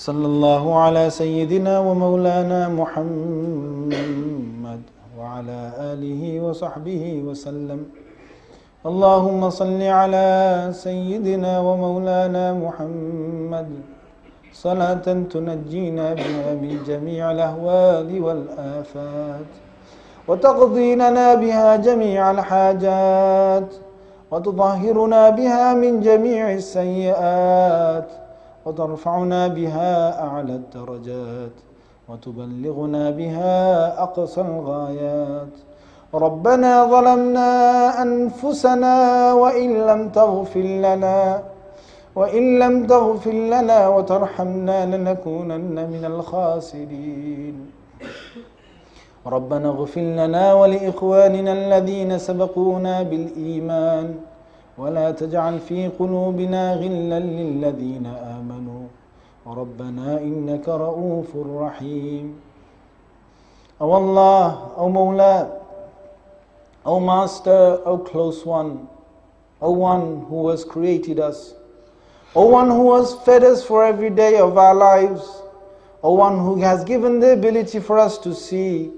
صلى الله على سيدنا ومولانا محمد وعلى آله وصحبه وسلم. اللهم صل على سيدنا ومولانا محمد صلاة تنجينا بها من جميع الأهوال والآفات، وتقضي لنا بها جميع الحاجات، وتطهرنا بها من جميع السيئات، وترفعنا بها أعلى الدرجات، وتبلغنا بها أقصى الغايات. ربنا ظلمنا أنفسنا وإن لم تغفر لنا وترحمنا لنكونن من الخاسرين. ربنا اغفر لنا ولإخواننا الذين سبقونا بالإيمان، ولا تجعل في قلوبنا غلا للذين آمنوا، ربنا إنك رؤوف رحيم. O Allah, O Mawla, O Master, O Close One, O One who has created us, O One who has fed us for every day of our lives, O One who has given the ability for us to see,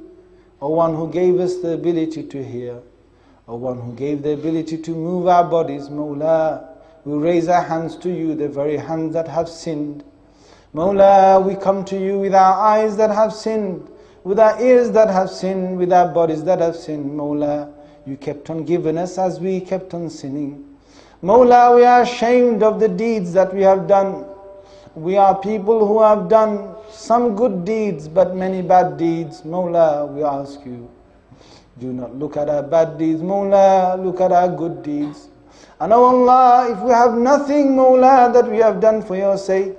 O One who gave us the ability to hear, O One who gave the ability to move our bodies, Mawla, we raise our hands to you, the very hands that have sinned. Mawla, we come to you with our eyes that have sinned, with our ears that have sinned, with our bodies that have sinned. Mawla, you kept on giving us as we kept on sinning. Mawla, we are ashamed of the deeds that we have done. We are people who have done some good deeds but many bad deeds. Mawla, we ask you, do not look at our bad deeds. Mawla, look at our good deeds. And O Allah, if we have nothing, Mawla, that we have done for your sake,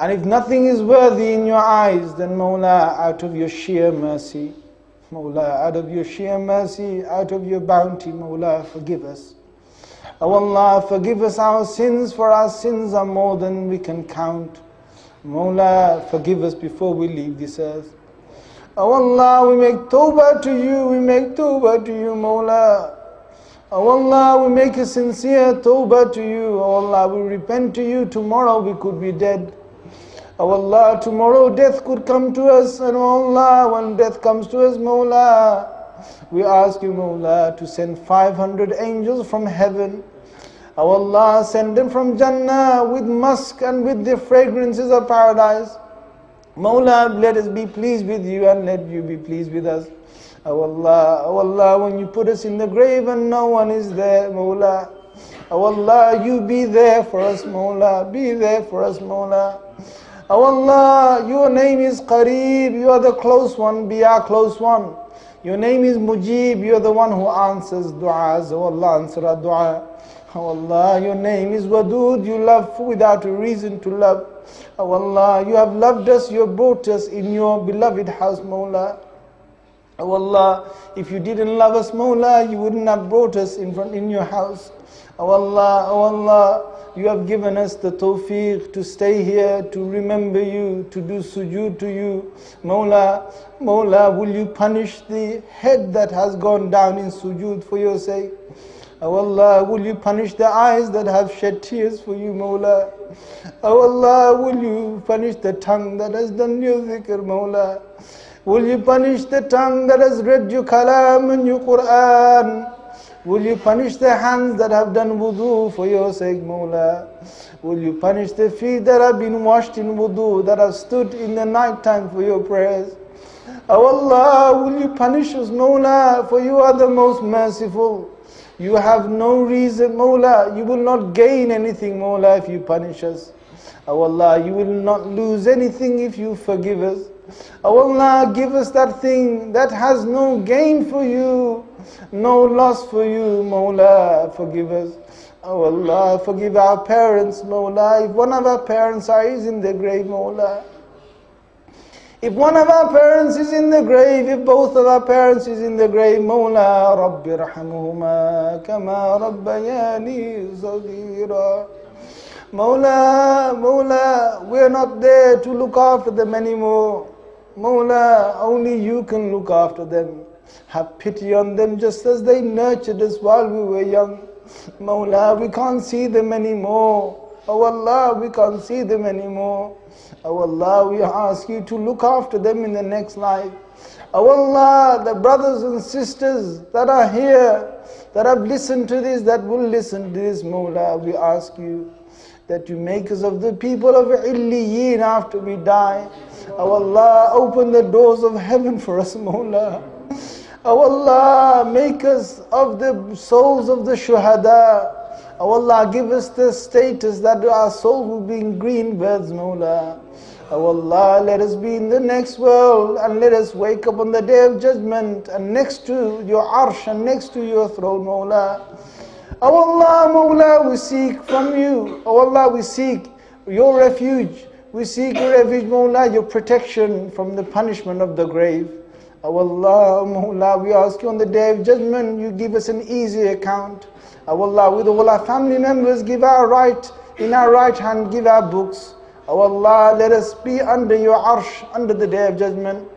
and if nothing is worthy in your eyes, then Mawla, out of your sheer mercy, Mawla, out of your sheer mercy, out of your bounty, Mawla, forgive us. O Allah, forgive us our sins, for our sins are more than we can count. Mawla, forgive us before we leave this earth. O Allah, we make tawbah to you, Mawla. O Allah, we make a sincere tawbah to you. O Allah, we repent to you. Tomorrow we could be dead. O Allah, tomorrow death could come to us, and O Allah, when death comes to us, Mawla, we ask you, Mawla, to send 500 angels from heaven. O Allah, send them from Jannah with musk and with the fragrances of paradise. Mawla, let us be pleased with you and let you be pleased with us. O Allah, when you put us in the grave and no one is there, Mawla, O Allah, you be there for us, Mawla, be there for us, Mawla. O Allah, your name is Qareeb, you are the close one, be our close one. Your name is Mujib, you are the one who answers du'as. O Allah, answer our du'a. O Allah, your name is Wadood, you love without a reason to love. O Allah, you have loved us, you have brought us in your beloved house, Mawla. O Allah, if you didn't love us, Mawla, you wouldn't have brought us in your house. O Allah, you have given us the tawfiq to stay here, to remember you, to do sujood to you. Mawla, will you punish the head that has gone down in sujood for your sake? O Allah, will you punish the eyes that have shed tears for you, Mawla? O Allah, will you punish the tongue that has done your zikr, Mawla? Will you punish the tongue that has read your kalam and your Quran? Will you punish the hands that have done wudu for your sake, Mawla? Will you punish the feet that have been washed in wudu, that have stood in the night time for your prayers? O Allah, will you punish us, Mawla, for you are the most merciful. You have no reason, Mawla, you will not gain anything, Mawla, if you punish us. O Allah, you will not lose anything if you forgive us. O Allah, give us that thing that has no gain for you, no loss for you, Mawla, forgive us. O Allah, forgive our parents, Mawla, if one of our parents is in the grave, Mawla. If one of our parents is in the grave, if both of our parents is in the grave, Mawla, Rabbi Rahamuhuma, Kama Rabbayani Saghira. Mawla, we are not there to look after them anymore. Mawla, only you can look after them. Have pity on them just as they nurtured us while we were young. Mawla, we can't see them anymore. Oh Allah, we can't see them anymore. Oh Allah, we ask you to look after them in the next life. Oh Allah, the brothers and sisters that are here, that have listened to this, that will listen to this, Mawla, we ask you that you make us of the people of Illiyin after we die. Oh Allah, open the doors of heaven for us, Mawla. Oh Allah, make us of the souls of the Shuhada. Oh Allah, give us the status that our soul will be in green birds, Mawla. Oh Allah, let us be in the next world and let us wake up on the day of judgment and next to your arsh and next to your throne, Mawla. Oh Allah, Mawla, we seek from you. Oh Allah, we seek your refuge. We seek your refuge, Mawla, your protection from the punishment of the grave. Oh Allah, Mawla, we ask you on the day of judgment, you give us an easy account. Oh Allah, with all our family members, give our right, in our right hand, give our books. Oh Allah, let us be under your arsh, under the day of judgment.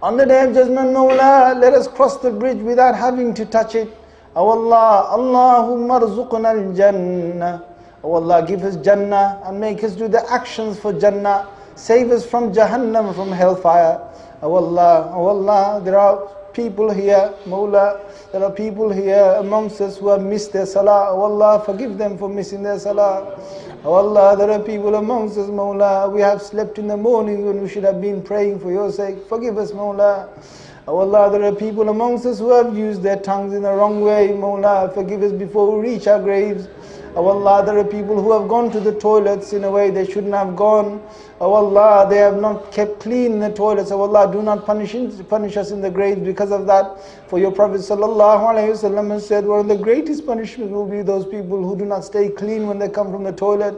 On the day of judgment, Mawla, let us cross the bridge without having to touch it. Oh Allah, Allahumma rzuqna al-jannah. Oh Allah, give us Jannah and make us do the actions for Jannah. Save us from Jahannam, from hellfire. Oh Allah, there are people here, Mawla, there are people here amongst us who have missed their salah. Oh Allah, forgive them for missing their salah. Oh Allah, there are people amongst us, Mawla, we have slept in the morning when we should have been praying for your sake. Forgive us, Mawla. Oh Allah, there are people amongst us who have used their tongues in the wrong way, Mawla, forgive us before we reach our graves. Oh Allah, there are people who have gone to the toilets in a way they shouldn't have gone. Oh Allah, they have not kept clean the toilets. Oh Allah, do not punish us in the grave because of that. For your Prophet ﷺ has said, one of the greatest punishments will be those people who do not stay clean when they come from the toilet.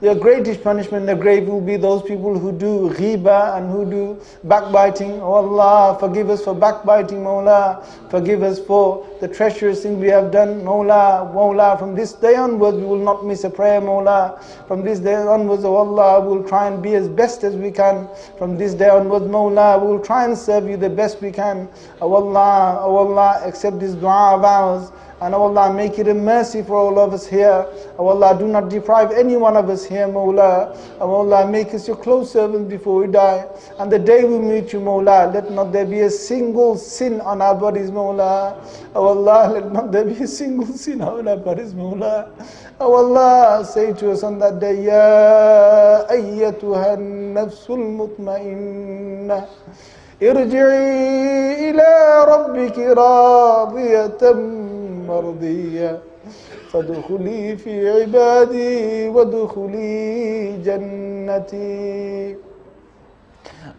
Your greatest punishment in the grave will be those people who do ghibah and who do backbiting. Oh Allah, forgive us for backbiting, Mawla. Forgive us for the treacherous thing we have done, Mawla. Mawla, from this day onwards, we will not miss a prayer, Mawla. From this day onwards, oh Allah, we will try and be as best as we can. From this day onwards, Mawla, we will try and serve you the best we can. Oh Allah, accept this dua of ours. And oh Allah, make it a mercy for all of us here. Oh Allah, do not deprive any one of us here, Mawla. Oh Allah, make us your close servants before we die. And the day we meet you, Mawla, let not there be a single sin on our bodies, Mawla. Oh Allah, let not there be a single sin on our bodies, Mawla. Oh Allah, say to us on that day, Ya ayyatuhan nafsul mutmainnah. ارجعي إلى ربك راضية مرضية فادخلي في عبادي وادخلي جنتي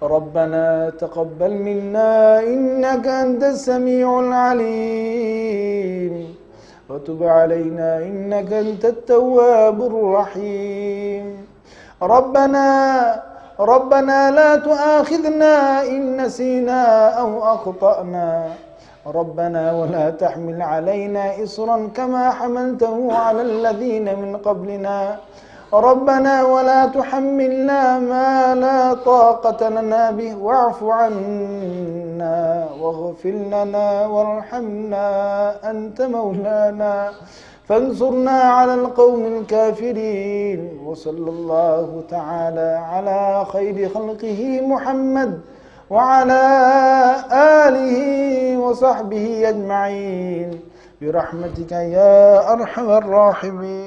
ربنا تقبل منا إنك أنت السميع العليم وتب علينا إنك أنت التواب الرحيم ربنا لا تؤاخذنا إن نسينا أو أخطأنا ربنا ولا تحمل علينا إصرا كما حملته على الذين من قبلنا ربنا ولا تحملنا ما لا طاقة لنا به واعف عنا واغفر لنا وارحمنا أنت مولانا فانصرنا على القوم الكافرين وصلى الله تعالى على خير خلقه محمد وعلى آله وصحبه أجمعين برحمتك يا أرحم الراحمين.